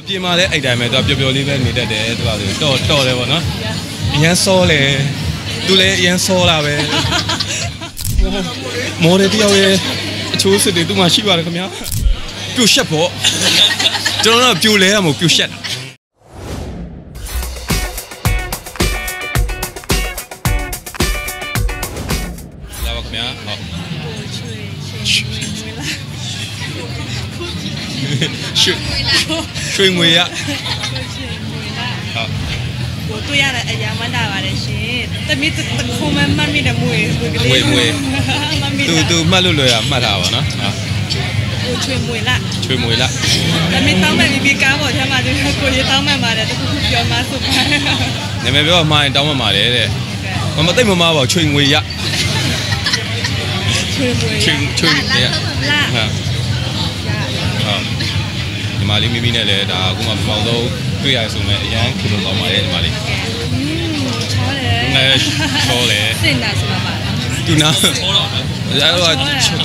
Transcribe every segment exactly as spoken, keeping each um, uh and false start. အပြင်မှာလည်းအဲ့တိုင်းပဲသူကပျော်ပျော်လေးပဲနေတတ်တယ်သူကတော်တော်တယ်ပေါ့နော်အရန်စောလေသူလည်းအရန်စောလာပဲမော်ရတီရောက်ရဲ့အချိုးစစ်တွေသူမှရှိပါတယ်ခင်ဗျာပြိုရှက်ပေါ့ကျွန်တော်ကပြိုလဲရမို့ပြိုရှက်လာပါခင်ဗျာဟုတ်ရွှေရွှေငွေရဟုတ်我对呀，哎呀，蛮大把的些，但没得得空嘛，蛮没得木哎，木个嘞。木木，都都蛮溜溜呀，蛮大把呢啊。我吹木啦。吹木啦。但没当嘛，没比干过，他妈就是过去当嘛嘛的，都不比较嘛熟嘛。你没比我妈当嘛嘛的嘞？我们对我妈话吹木呀。吹木。吹吹呀。啊。啊。你妈哩咪咪呢嘞？打我妈毛都。对呀，所以一样可能老买的嘛哩。嗯，错嘞。哎，错嘞。真难是吧？就那。错了。哎，我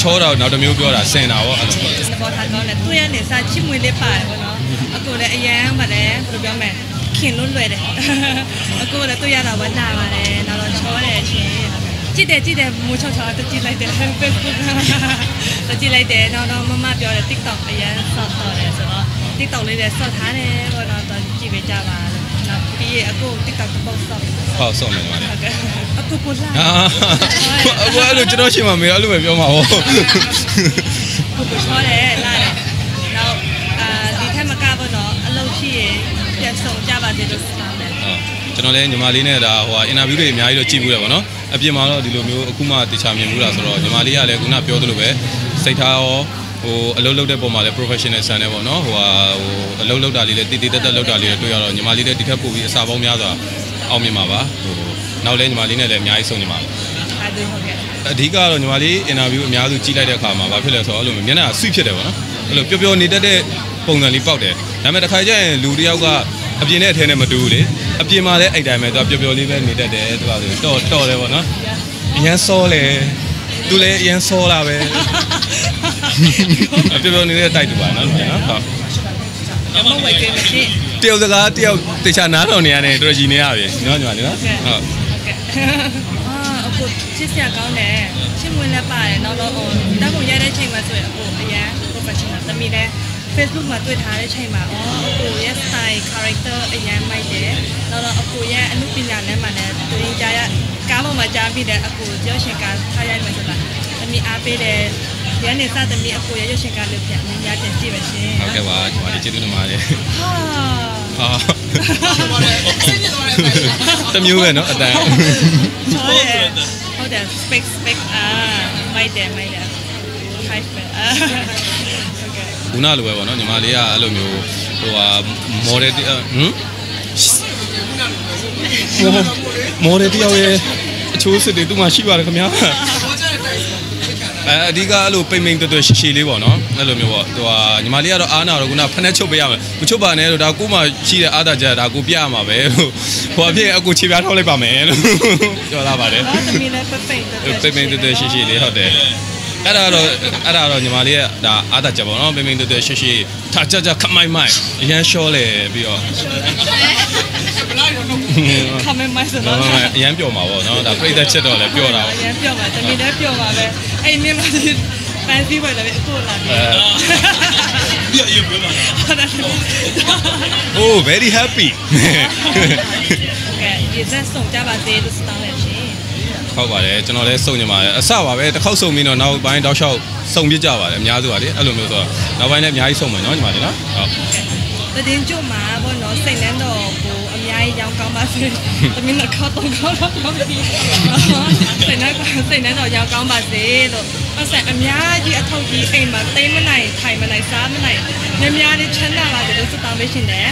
错了，那都没有表达，真难哦。是包他讲嘞，对呀，你啥起没得办的喏？啊，过来一样嘛嘞，不表妹，肯弄来嘞。啊，过来对呀，老玩大嘛嘞，那老错嘞去。记得记得，没错错都记来得，别哭。都记来得，那那妈妈表嘞，ติ๊กต๊อก一样扫扫嘞，是吧？ติ๊กต๊อกเลยเนี่ยสอดท้าเนี่ยก็เราตอนจีบจ้ามาแล้วปีอากูติ๊กต๊อกจะเป่าสอบเป่าสอบเลยมาเนี่ยอากูพูดละว่าลูกจะต้องชิมมาไม่แล้วลูกแบบยอมมาโอ้กูพูดชอบเลยละแล้วดีแค่มากราบเนาะเราชี้เดี๋ยวส่งจ้ามาเดี๋ยวจะสอนเลยจะน้องเล่นยามาลีเนี่ยด่าว่าอินเตอร์วิวเลยมีอะไรจีบกูเลยป่ะเนาะอภิมาเราดีลูกมีอากูมาติชามีมูราสรอยามาลีอะไรกูน่าเปรี้ยวตัวลูกเว้ยใส่ท้าอ๋อโอ้เล่าเล่าได้ประมาณเลย professional สันเนี่ยบ่เนาะว่าโอ้เล่าเล่าได้เลยตีตีแต่แต่เล่าได้เลยตัวอย่างเราญามาลีเนี่ยตีแค่ปูบีสาวบ้องมีอะไรเอามีมาบ้าโอ้น้าเล่นญามาลีเนี่ยเลยมีอะไรส่งญามาดีก็เราญามาลีอินเตอร์วิวมีอะไรจีไล่เด็กข่าวมาว่าเพื่อนเราสอนเราเหมือนเนี่ยสุ่ยผิดเลยบ่เนาะเราเปรี้ยวๆนี่แต่แต่ปงเงินรีบเอาเด็กแต่แม้แต่ใครจะรู้เดียวก็อภิเนธเทนมาดูเลยอภิมาเลยไอ้ได้ไหมตัวเปรี้ยวๆนี่แบบนี่แต่แต่ตัวเราโตโตเลยบ่เนาะยังโซ่เลยดูเลยยังโซ่ละเว้ยအပြည့်ပြည့်နေတဲ့တိုက်တူပါနော်နော်ဟုတ်အမဝိုက်ကိမရှိတယောက်စကားတယောက်တခြားနားတော်နေရတယ်တော်ကြီးနေရပြီနော်ညီမလေးနော်ဟုတ်ဟုတ်ကဲ့အာအခုချစ်စရာကောင်းတယ်ချစ်မွေးလည်းပါတယ်နောက်တော့တက်ကိုရတဲ့ချိန်မှာဆိုရင်အခုအရန် professional သမီးလည်း Facebook မှာတွေ့ထားတဲ့ချိန်မှာအော်အခုရဲ့ style character အရန်မိုက်တယ်နောက်တော့အခုရဲ့အမှုပညာနဲ့မှလည်းသူရင်ကြားရကားပေါ်မှာကြားပြီးတဲ့အခုရုပ်ရှင်ကားထားရိုက်မယ်ဆိုတာသမီးအားပေးတယ်ยันเนี่ยซาตมีอโกยยกเชิงการเลือกอย่างนี้ยากจะจีบใช่โอเคว่าจะมาดีจีบตัวมาเลยฮ่าฮ่าตะมิวเลยเนาะแต่ใช่เขาแต่สเปกสเปกอ่าไม่แต่ไม่แต่ไฮสเปกอ่าโอเคกูน่ารู้ไว้ป่ะเนาะญามาลีอ่ะไอ้โหลမျိုးဟိုဟာမော်ဒယ်ဟမ်မော်ဒယ်တယောက်ရဲ့အချိုးစစ်တွေသူ့မှာရှိပါတယ်ခင်ဗျာအဓိကအဲ့လိုပိမ့်ပိမ့်တော်တော်ရှည်ရှည်လေးပေါ့နော်အဲ့လိုမျိုးပေါ့သူကညီမလေးကတော့အားနာတော့ခုနဖက်နဲ့ချုပ်ပေးရမယ်မချုပ်ပါနဲ့လို့ဒါကိုမှရှိတဲ့အားသာချက်ဒါကိုပြရမှာပဲလို့ဟိုအဖြစ်အကိုခြေပြားထောက်လိုက်ပါမယ်လို့ပြောလာပါတယ်သမီးလည်းပိမ့်ပိမ့်တော်တော်ရှည်ရှည်လေးဟုတ်တယ်အဲ့ဒါတော့အဲ့ဒါတော့ညီမလေးရဲ့ဒါအားသာချက်ပေါ့နော်ပိမ့်ပိမ့်တော်တော်ရှည်ရှည်ထားချက်ချက်ခမိုင်မိုင်အရန်ရှော့လေပြီးတော့ခမိုင်မိုင်ဆိုတော့အရန်ပျော်မှာပေါ့နော်ဒါပြိတ္တချက်တော့လည်းပျော်တာပေါ့အရန်ပျော်မှာသမီးလည်းပျော်ပါပဲไอ้เนี่ยมันแฟนซี่บ่อยแล้วไอ้ตัวละเนี่ยเยอะๆมากโอ้ very happy โอเคอีเซส่งจ้าบาเซตุสตาร์เลยရှင်ဟုတ်ပါတယ်ကျွန်တော်လည်းစုံညမှာအစပါပဲတစ်ခေါက်စုံပြီးတော့နောက်ပိုင်းတောက်လျှောက်စုံပြစ်ကြပါတယ်အများစုပါလေအဲ့လိုမျိုးဆိုတော့နောက်ပိုင်းလည်းအများကြီးစုံမယ်เนาะညီမလေးเนาะဟုတ်တင်ကြမှာဘောเนาะစိတ်နှမ်းတော့ကိုအများကြီးရောင်းကောင်းပါစေသမီးတော့ခေါတော့ခေါတော့တော့ပြီးစိတ်နှမ်းကစိတ်နှမ်းတော့ရောင်းကောင်းပါစေလို့ပတ်ဆက်အများကြီးအထောက်ကြီးအိမ်မှာတိတ်မနိုင်ထိုင်မနိုင်စားမနိုင်များများလေးချမ်းသာပါစေလို့ဆုတောင်းပေးရှင်တယ်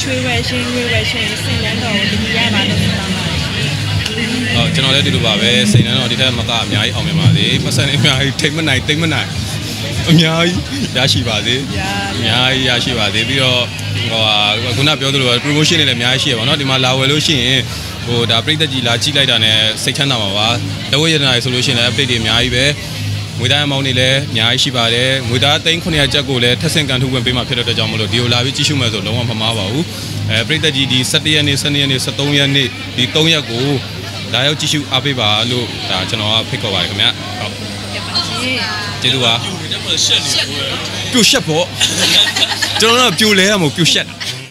ချွေးဝဲရှင်ရွေးဝဲရှင်စိတ်နှမ်းတော့ဒီရပါလို့ဆုတောင်းပါဟုတ်ကျွန်တော်လည်းဒီလိုပါပဲစိတ်နှမ်းတော့ဒီထက်မကအများကြီးအောင်မြင်ပါစေပတ်ဆက်အများကြီးထိတ်မနိုင်တိတ်မနိုင်အများကြီးရရှိပါစေအများကြီးရရှိပါစေပြီးတော့ဟိုဟာခုနပြောသလို promotion တွေလည်းအများကြီးရှိရပါတော့ဒီမှာလာဝယ်လို့ရှိရင်ဟိုဒါပရိသတ်ကြီးလာကြည့်လိုက်တာနဲ့စိတ်ချမ်းသာမှာပါတဝက်ရတနာတွေဆိုလို့ရှိရင်လည်း update တွေအများကြီးပဲ mudah mauni le, nyai si bare, mudah tayang konya jago le, tersen kan hukum pemah kerja terjam mulu. Diolah biji cuma tu, lawang pemawau. Perita jadi setian ni, setian ni, setaunya ni, di taunya aku dah ada cicu apa bahalu, dah cina pekau baik kemana? Jadi apa? Piu siapa? Janganlah piu leh, mau piu siapa?